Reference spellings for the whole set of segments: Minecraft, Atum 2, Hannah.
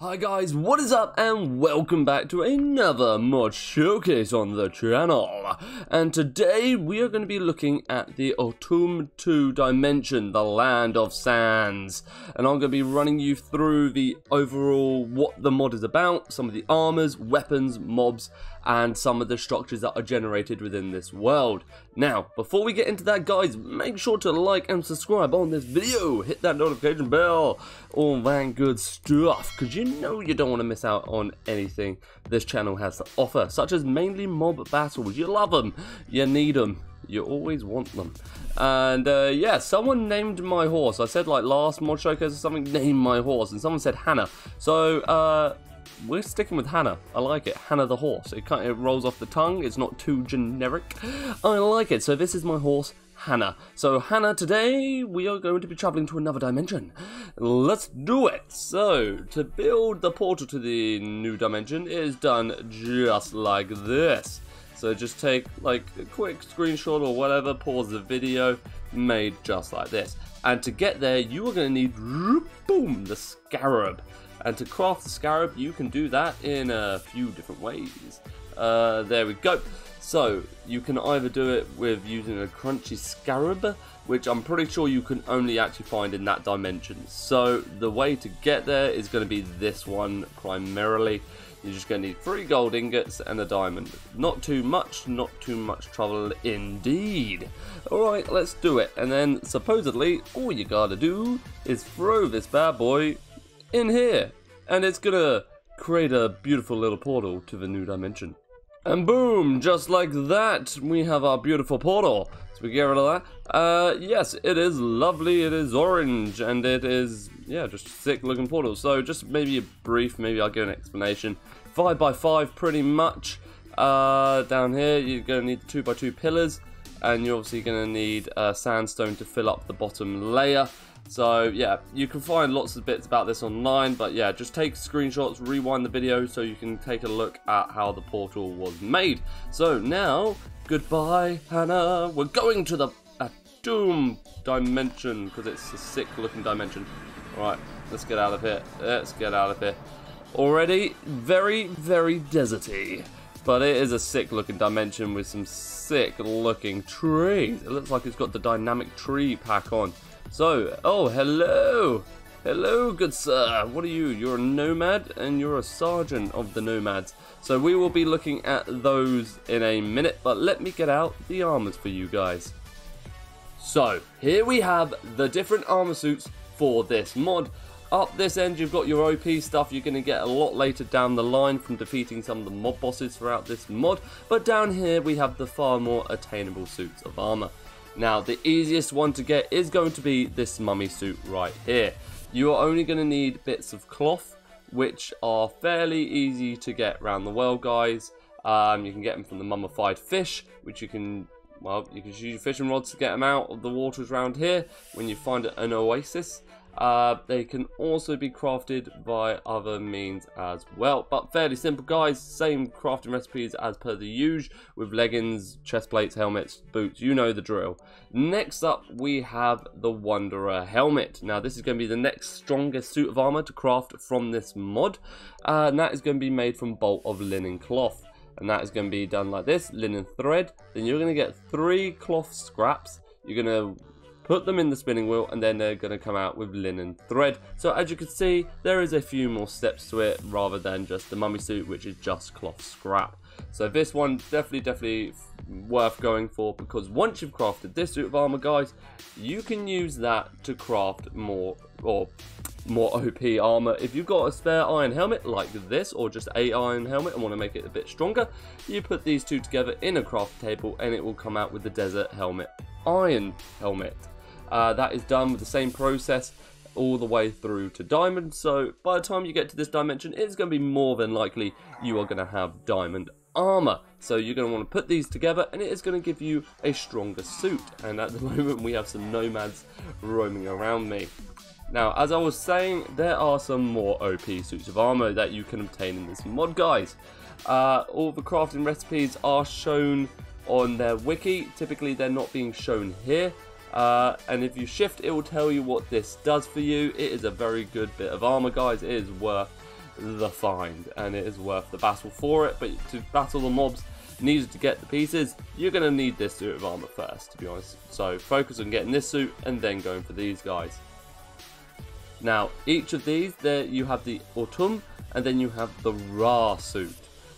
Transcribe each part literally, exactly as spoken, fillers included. Hi guys, what is up and welcome back to another mod showcase on the channel. And today we are going to be looking at the Atum two dimension, the land of sands. And I'm going to be running you through the overall what the mod is about, some of the armors, weapons, mobs, and some of the structures that are generated within this world. Now, before we get into that guys, make sure to like and subscribe on this video. Hit that notification bell, all that good stuff, because you know you don't want to miss out on anything this channel has to offer, such as mainly mob battles. You love them, you need them, you always want them. And uh, yeah, someone named my horse. I said like last mod showcase or something, name my horse, and someone said Hannah. So uh, we're sticking with Hannah. I like it, Hannah the horse. It kind of rolls off the tongue. It's not too generic. I like it. So this is my horse, Hannah. So Hannah, today we are going to be traveling to another dimension. Let's do it. So to build the portal to the new dimension is done just like this. So just take like a quick screenshot or whatever, pause the video, made just like this. And to get there, you are going to need, boom, the scarab. And to craft the scarab, you can do that in a few different ways. Uh, there we go. So you can either do it with using a crunchy scarab, which I'm pretty sure you can only actually find in that dimension. So the way to get there is going to be this one primarily. You're just going to need three gold ingots and a diamond. Not too much, not too much trouble indeed. Alright, let's do it. And then supposedly all you gotta do is throw this bad boy in here, and it's gonna create a beautiful little portal to the new dimension. And boom, just like that, we have our beautiful portal. So we get rid of that. Uh, yes, it is lovely, it is orange, and it is, yeah, just sick looking portal. So just maybe a brief, maybe I'll give an explanation. Five by five, pretty much. Uh, down here, you're gonna need two by two pillars, and you're obviously gonna need uh, sandstone to fill up the bottom layer. So yeah, you can find lots of bits about this online, but yeah, just take screenshots, rewind the video so you can take a look at how the portal was made. So now, goodbye Hannah, we're going to the Atum dimension, because it's a sick looking dimension. Alright, let's get out of here, let's get out of here. Already very, very deserty, but it is a sick looking dimension with some sick looking trees. It looks like it's got the dynamic tree pack on. So, oh, hello, hello, good sir. What are you? You're a nomad and you're a sergeant of the nomads. So we will be looking at those in a minute, but let me get out the armors for you guys. So here we have the different armor suits for this mod. Up this end, you've got your O P stuff you're going to get a lot later down the line from defeating some of the mob bosses throughout this mod. But down here, we have the far more attainable suits of armor. Now, the easiest one to get is going to be this mummy suit right here. You are only going to need bits of cloth, which are fairly easy to get around the world, guys. Um, you can get them from the mummified fish, which you can, well, you can use your fishing rods to get them out of the waters around here when you find an oasis. Uh, they can also be crafted by other means as well, but fairly simple guys, same crafting recipes as per the usual, with leggings, chest plates, helmets, boots, you know the drill. Next up we have the Wanderer helmet. Now this is going to be the next strongest suit of armor to craft from this mod, uh, and that is going to be made from bolt of linen cloth, and that is going to be done like this, linen thread, then you're going to get three cloth scraps, you're going to put them in the spinning wheel, and then they're going to come out with linen thread. So as you can see, there is a few more steps to it rather than just the mummy suit, which is just cloth scrap. So this one definitely, definitely worth going for, because once you've crafted this suit of armor, guys, you can use that to craft more or more O P armor. If you've got a spare iron helmet like this, or just a iron helmet and want to make it a bit stronger, you put these two together in a craft table, and it will come out with the desert helmet, iron helmet. Uh, that is done with the same process all the way through to diamond. So by the time you get to this dimension, it's going to be more than likely you are going to have diamond armor. So you're going to want to put these together, and it is going to give you a stronger suit. And at the moment we have some nomads roaming around me. Now, as I was saying, there are some more O P suits of armor that you can obtain in this mod, guys. Uh, all the crafting recipes are shown on their wiki. Typically they're not being shown here. Uh, and if you shift, it will tell you what this does for you. It is a very good bit of armor, guys. It is worth the find, and it is worth the battle for it. But to battle the mobs needed to get the pieces, you're going to need this suit of armor first, to be honest. So focus on getting this suit and then going for these guys. Now, each of these, there you have the Atum, and then you have the Ra suit.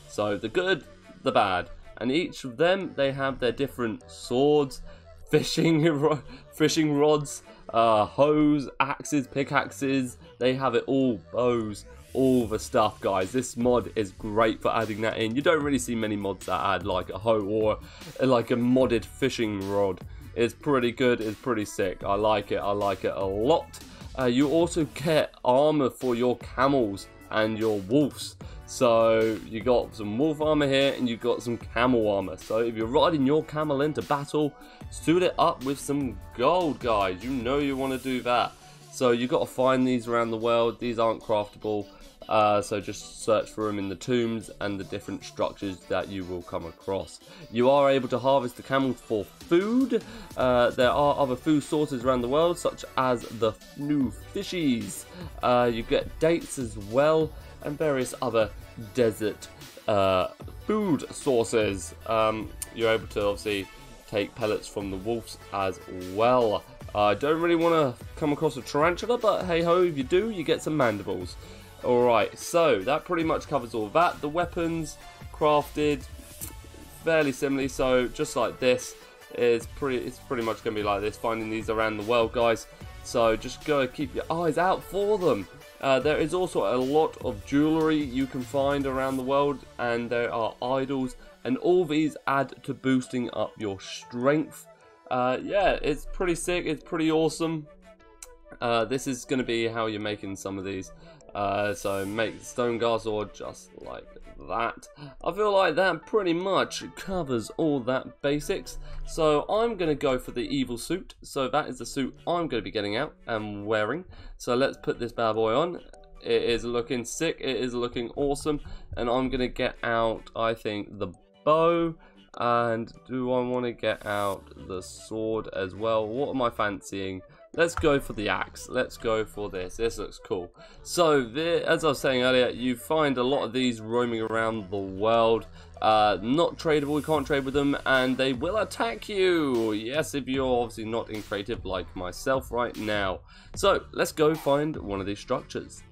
So the good, the bad, and each of them, they have their different swords, fishing fishing rods, uh, hoes, axes, pickaxes. They have it all, bows, all the stuff, guys. This mod is great for adding that in. You don't really see many mods that add like a hoe or like a modded fishing rod. It's pretty good, it's pretty sick. I like it, I like it a lot. Uh, you also get armor for your camels and your wolves. So you got some wolf armor here and you got some camel armor. So if you're riding your camel into battle, suit it up with some gold, guys. You know you want to do that. So you got to find these around the world. These aren't craftable, uh, so just search for them in the tombs and the different structures that you will come across. You are able to harvest the camels for food. Uh, there are other food sources around the world, such as the new fishies. Uh, you get dates as well, and various other desert uh, food sources. Um, you're able to obviously take pellets from the wolves as well. I uh, don't really want to come across a tarantula, but hey ho, if you do, you get some mandibles. Alright, so that pretty much covers all that. The weapons crafted fairly similarly, so just like this, is pretty, it's pretty much going to be like this, finding these around the world, guys. So just go keep your eyes out for them. Uh, there is also a lot of jewellery you can find around the world, and there are idols, and all these add to boosting up your strength. Uh, yeah, it's pretty sick, it's pretty awesome. Uh, this is going to be how you're making some of these. Uh, so make the stone guard sword just like that. I feel like that pretty much covers all that basics. So I'm going to go for the evil suit. So that is the suit I'm going to be getting out and wearing. So let's put this bad boy on. It is looking sick, it is looking awesome. And I'm going to get out, I think, the bow. And do I want to get out the sword as well? What am I fancying? Let's go for the axe. Let's go for this. This looks cool. So, the, as I was saying earlier, you find a lot of these roaming around the world. Uh, not tradable. You can't trade with them. And they will attack you. Yes, if you're obviously not in creative like myself right now. So, let's go find one of these structures.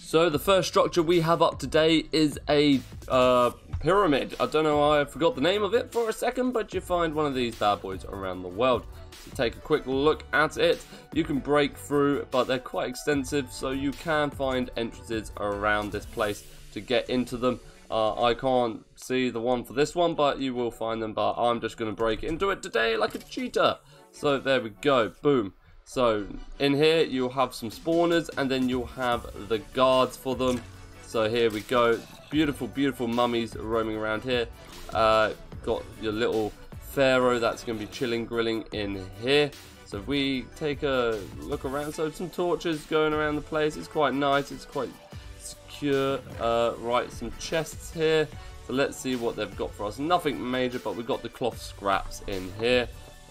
So, the first structure we have up today is a... Uh, pyramid. I don't know, I forgot the name of it for a second, but you find one of these bad boys around the world. So take a quick look at it. You can break through, but they're quite extensive, so you can find entrances around this place to get into them. Uh, I can't see the one for this one, but you will find them, but I'm just going to break into it today like a cheetah. So there we go. Boom. So in here you'll have some spawners, and then you'll have the guards for them. So here we go. Beautiful, beautiful mummies roaming around here. Uh, got your little pharaoh that's going to be chilling, grilling in here. So if we take a look around, so some torches going around the place. It's quite nice. It's quite secure. Uh, right, some chests here. So let's see what they've got for us. Nothing major, but we've got the cloth scraps in here.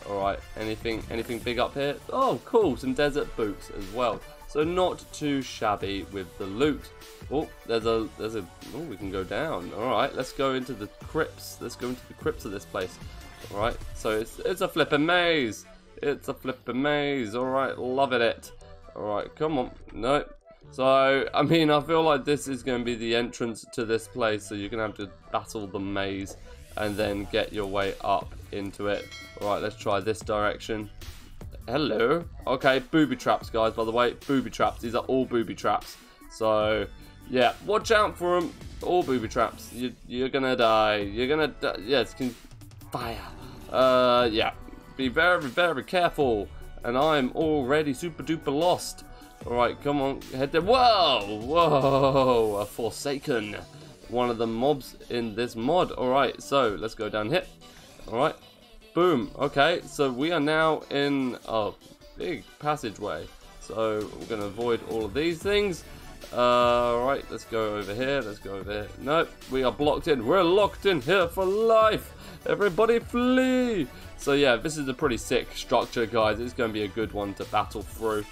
All right, anything, anything big up here? Oh, cool. Some desert boots as well. So not too shabby with the loot. Oh, there's a, there's a, oh, we can go down. All right, let's go into the crypts. Let's go into the crypts of this place. All right, so it's, it's a flippin' maze. It's a flippin' maze. All right, loving it. All right, come on. No. So, I mean, I feel like this is going to be the entrance to this place. So you're going to have to battle the maze and then get your way up into it. All right, let's try this direction. Hello. Okay, booby traps, guys, by the way. Booby traps. These are all booby traps. So, yeah, watch out for them. All booby traps. You, you're gonna die. You're gonna die. Yes, can fire. Uh, yeah. Be very, very careful. And I'm already super duper lost. Alright, come on. Head there. Whoa! Whoa! A Forsaken. One of the mobs in this mod. Alright, so let's go down here. Alright. Boom. Okay, so we are now in a big passageway. So we're going to avoid all of these things. Uh, right, let's go over here, let's go over here. Nope, we are blocked in. We're locked in here for life. Everybody flee. So yeah, this is a pretty sick structure, guys. It's going to be a good one to battle through.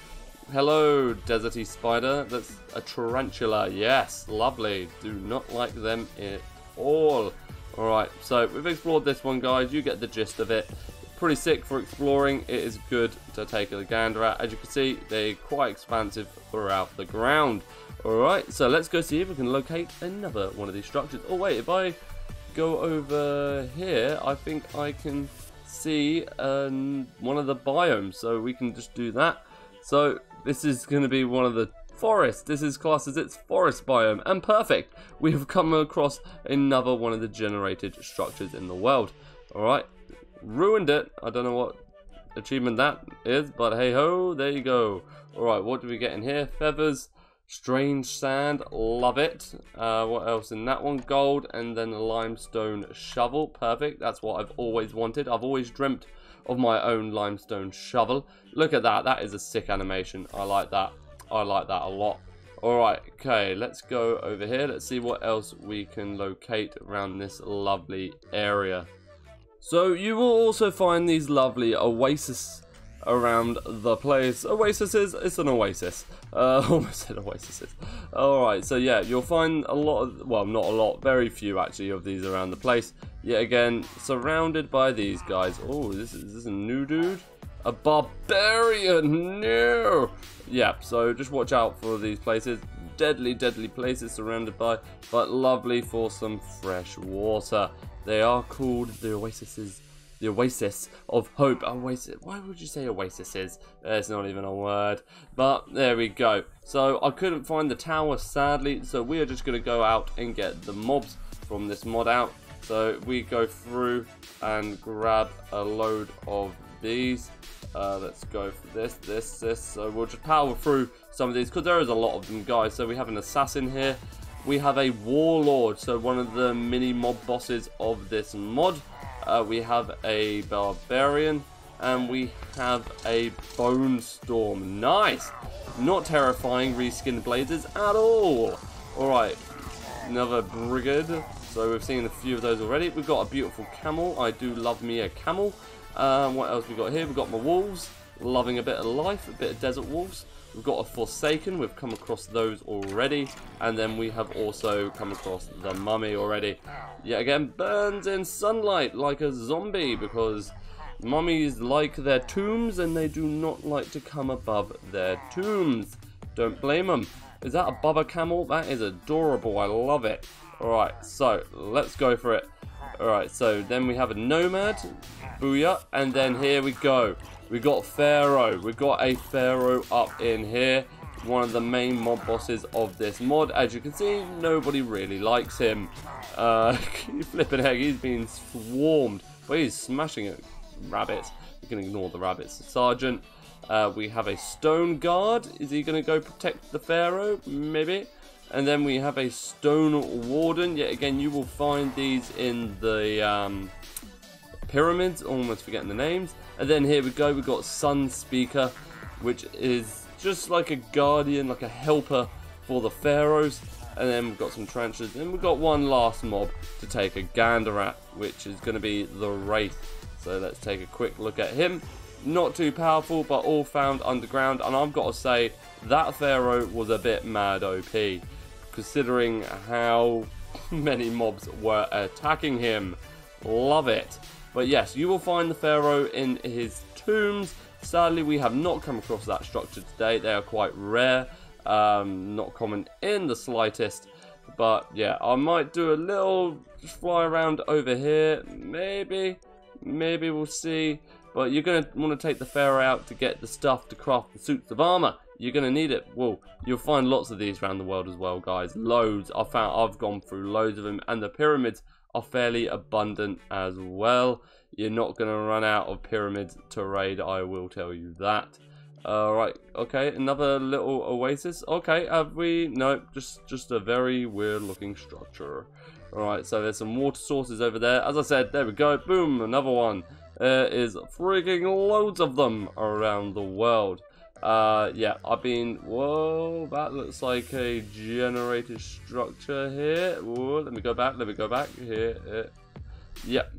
Hello, deserty spider. That's a tarantula. Yes, lovely. Do not like them at all. Alright, so we've explored this one, guys. You get the gist of it. Pretty sick for exploring. It is good to take a gander at. As you can see, they're quite expansive throughout the ground. Alright, so let's go see if we can locate another one of these structures. Oh wait, if I go over here, I think I can see um, one of the biomes. So we can just do that. So this is going to be one of the forests. This is classed as its forest biome. And perfect, we have come across another one of the generated structures in the world. Alright, ruined it. I don't know what achievement that is, but hey ho, there you go. Alright, what do we get in here? Feathers, strange sand, love it. Uh, what else in that one? Gold, and then a limestone shovel. Perfect, that's what I've always wanted. I've always dreamt of my own limestone shovel. Look at that, that is a sick animation. I like that, I like that a lot. Alright, okay, let's go over here. Let's see what else we can locate around this lovely area. So you will also find these lovely oases around the place. Oasis is, it's an oasis. Uh, almost said oasis. Alright, so yeah, you'll find a lot of, well, not a lot, very few actually of these around the place. Yet again, surrounded by these guys. Oh, this is, is this a new dude? A barbarian, no! Yeah, so just watch out for these places. Deadly, deadly places surrounded by, but lovely for some fresh water. They are called the oases. The oasis of hope. Oasis. Why would you say oasis is? It's not even a word. But there we go. So I couldn't find the tower, sadly. So we are just going to go out and get the mobs from this mod out. So we go through and grab a load of these. Uh, let's go for this, this, this. So we'll just power through some of these because there is a lot of them, guys. So we have an assassin here. We have a warlord. So one of the mini mob bosses of this mod. Uh, we have a barbarian and we have a bone storm. Nice! Not terrifying reskinned blazers at all. Alright, another brigade. So we've seen a few of those already. We've got a beautiful camel. I do love me a camel. Um, what else we got here? We've got my wolves. Loving a bit of life, a bit of desert wolves. We've got a Forsaken, we've come across those already, and then we have also come across the mummy already. Yet again, burns in sunlight like a zombie, because mummies like their tombs and they do not like to come above their tombs. Don't blame them. Is that above a camel? That is adorable, I love it. Alright, so let's go for it. Alright, so then we have a nomad, booyah, and then here we go. We got Pharaoh. We got a Pharaoh up in here. One of the main mob bosses of this mod. As you can see, nobody really likes him. Uh, flipping heck, he's being swarmed. But he's smashing it. Rabbits. You can ignore the rabbits. Sergeant. Uh, we have a stone guard. Is he going to go protect the Pharaoh? Maybe. And then we have a stone warden. Yet again, you will find these in the um, pyramids. Almost forgetting the names. And then here we go, we've got Sun Speaker, which is just like a guardian, like a helper for the pharaohs. And then we've got some trenches, and we've got one last mob to take a gander at, which is going to be the Wraith. So let's take a quick look at him. Not too powerful, but all found underground. And I've got to say, that pharaoh was a bit mad O P, considering how many mobs were attacking him. Love it. But yes, you will find the Pharaoh in his tombs. Sadly, we have not come across that structure today. They are quite rare, um, not common in the slightest. But yeah, I might do a little fly around over here. Maybe, maybe we'll see. But you're going to want to take the Pharaoh out to get the stuff to craft the suits of armor. You're going to need it. Well, you'll find lots of these around the world as well, guys. Loads. I found, I've gone through loads of them. And the pyramids are fairly abundant as well. You're not going to run out of pyramids to raid, I will tell you that. Alright, uh, okay, another little oasis. Okay, have we? No, just, just a very weird looking structure. Alright, so there's some water sources over there. As I said, there we go, boom, another one. There is freaking loads of them around the world. Uh, yeah, I've been, whoa, that looks like a generated structure here. Whoa, let me go back, let me go back, here, here. Yep.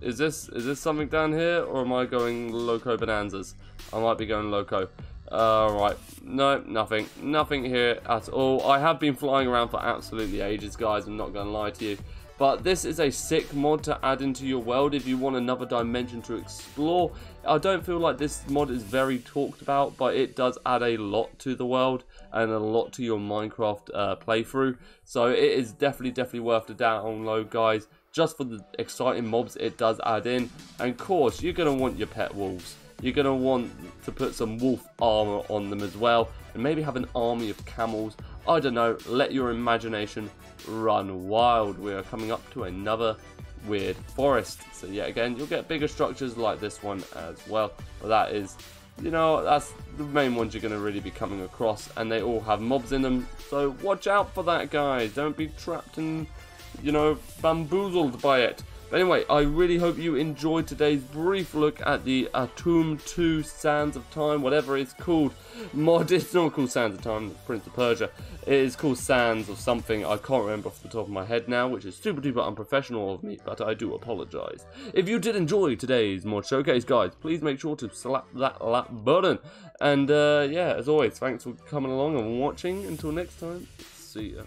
Is this, is this something down here, or am I going loco bonanzas? I might be going loco. Alright, uh, no, nothing, nothing here at all. I have been flying around for absolutely ages, guys, I'm not going to lie to you. But this is a sick mod to add into your world if you want another dimension to explore. I don't feel like this mod is very talked about, but it does add a lot to the world and a lot to your Minecraft uh, playthrough. So it is definitely, definitely worth the download, guys. Just for the exciting mobs it does add in. And of course, you're going to want your pet wolves. You're going to want to put some wolf armor on them as well. And maybe have an army of camels. I don't know, let your imagination run wild. We are coming up to another weird forest. So yeah, again, you'll get bigger structures like this one as well. But that is, you know, that's the main ones you're going to really be coming across. And they all have mobs in them. So watch out for that, guys. Don't be trapped and, you know, bamboozled by it. But anyway, I really hope you enjoyed today's brief look at the Atum two Sands of Time, whatever it's called. Mod, it's not called Sands of Time, Prince of Persia. It is called Sands or something, I can't remember off the top of my head now, which is super duper unprofessional of me, but I do apologise. If you did enjoy today's mod showcase, guys, please make sure to slap that like button. And uh, yeah, as always, thanks for coming along and watching. Until next time, see ya.